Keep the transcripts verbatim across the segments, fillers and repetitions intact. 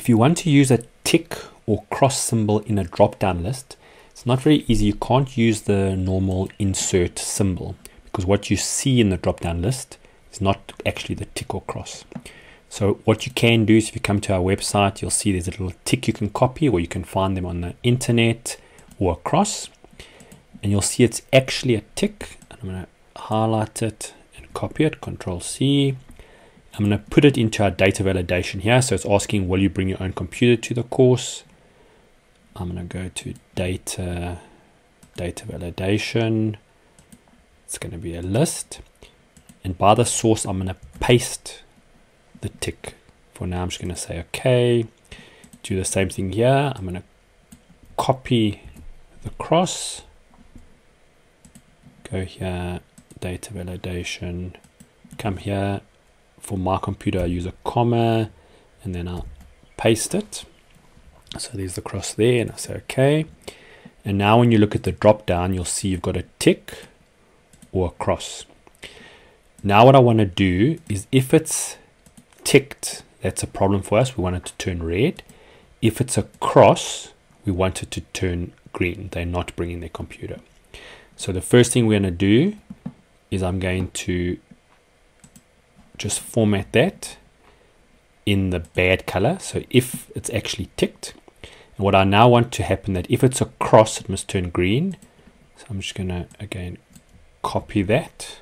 If you want to use a tick or cross symbol in a drop-down list, it's not very easy. You can't use the normal insert symbol because what you see in the drop-down list is not actually the tick or cross. So what you can do is, if you come to our website, you'll see there's a little tick you can copy, or you can find them on the internet or a cross, and you'll see it's actually a tick. And I'm going to highlight it and copy it, Control C. I'm going to put it into our data validation here. So it's asking, will you bring your own computer to the course? I'm going to go to data, data validation. It's going to be a list. And by the source, I'm going to paste the tick. For now, I'm just going to say OK. Do the same thing here. I'm going to copy the cross. Go here, data validation. Come here. For my computer, I use a comma, and then I'll paste it. So there's the cross there, and I say OK. And now when you look at the drop down, you'll see you've got a tick or a cross. Now what I want to do is, if it's ticked, that's a problem for us. We want it to turn red. If it's a cross, we want it to turn green. They're not bringing their computer. So the first thing we're going to do is I'm going to just format that in the bad color. So if it's actually ticked, and what I now want to happen, that if it's a cross, it must turn green. So I'm just going to, again, copy that.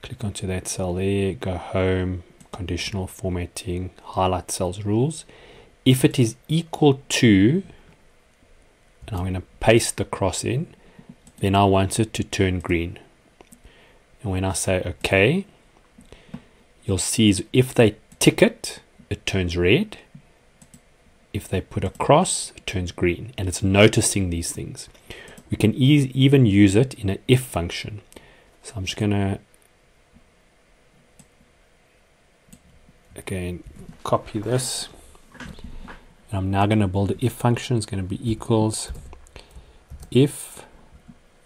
Click onto that cell there, go home, conditional formatting, highlight cells rules. If it is equal to, and I'm going to paste the cross in, then I want it to turn green. And when I say OK, you'll see is if they tick it, it turns red. If they put a cross, it turns green. And it's noticing these things. We can e- even use it in an if function. So I'm just going to, again, copy this. And I'm now going to build an if function. It's going to be equals if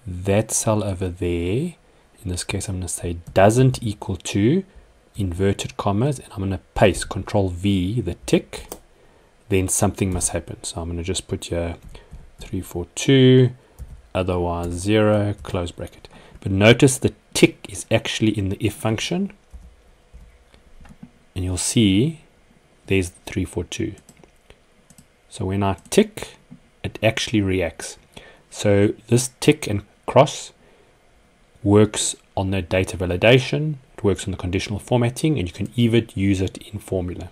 that cell over there, in this case I'm going to say doesn't equal to, inverted commas, and I'm going to paste Control V the tick, then something must happen. So I'm going to just put here three four two, otherwise zero, close bracket. But notice the tick is actually in the if function, and you'll see there's the three four two. So when I tick, it actually reacts. So this tick and cross works on the data validation, works on the conditional formatting, and you can even use it in formula.